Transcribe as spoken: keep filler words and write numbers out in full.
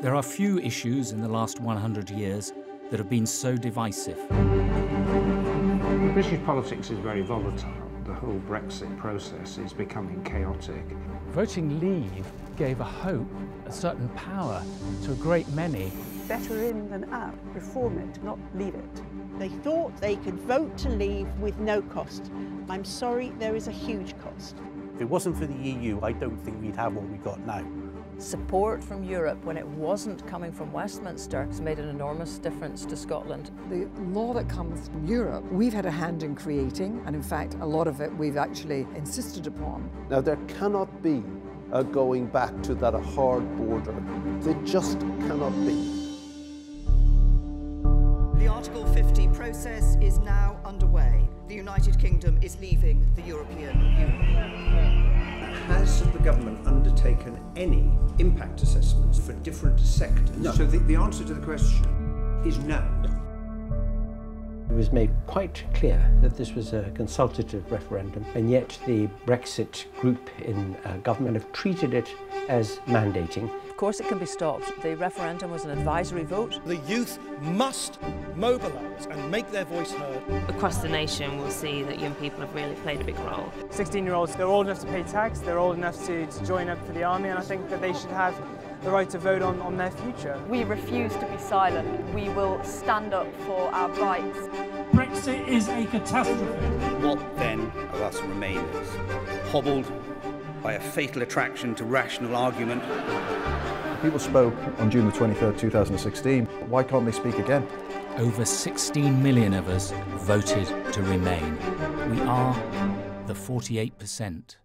There are few issues in the last one hundred years that have been so divisive. British politics is very volatile. The whole Brexit process is becoming chaotic. Voting Leave gave a hope, a certain power, to a great many. Better in than out. Reform it, not leave it. They thought they could vote to leave with no cost. I'm sorry, there is a huge cost. If it wasn't for the E U, I don't think we'd have what we got now. Support from Europe, when it wasn't coming from Westminster, has made an enormous difference to Scotland. The law that comes from Europe, we've had a hand in creating, and in fact, a lot of it we've actually insisted upon. Now, there cannot be a going back to that hard border. There just cannot be. The Article fifty process is now underway. The United Kingdom is leaving the European Union. Has the government undertaken any impact assessments for different sectors? No. So the, the answer to the question is no. It was made quite clear that this was a consultative referendum, and yet the Brexit group in uh, government have treated it as mandating. Of course it can be stopped. The referendum was an advisory vote. The youth must mobilise and make their voice heard. Across the nation we'll see that young people have really played a big role. sixteen-year-olds, they're old enough to pay tax, they're old enough to, to join up for the army, and I think that they should have the right to vote on, on their future. We refuse to be silent. We will stand up for our rights. Brexit is a catastrophe. What then of us Remainers? Hobbled by a fatal attraction to rational argument. People spoke on June the twenty-third, two thousand sixteen. Why can't they speak again? Over sixteen million of us voted to remain. We are the forty-eight percent.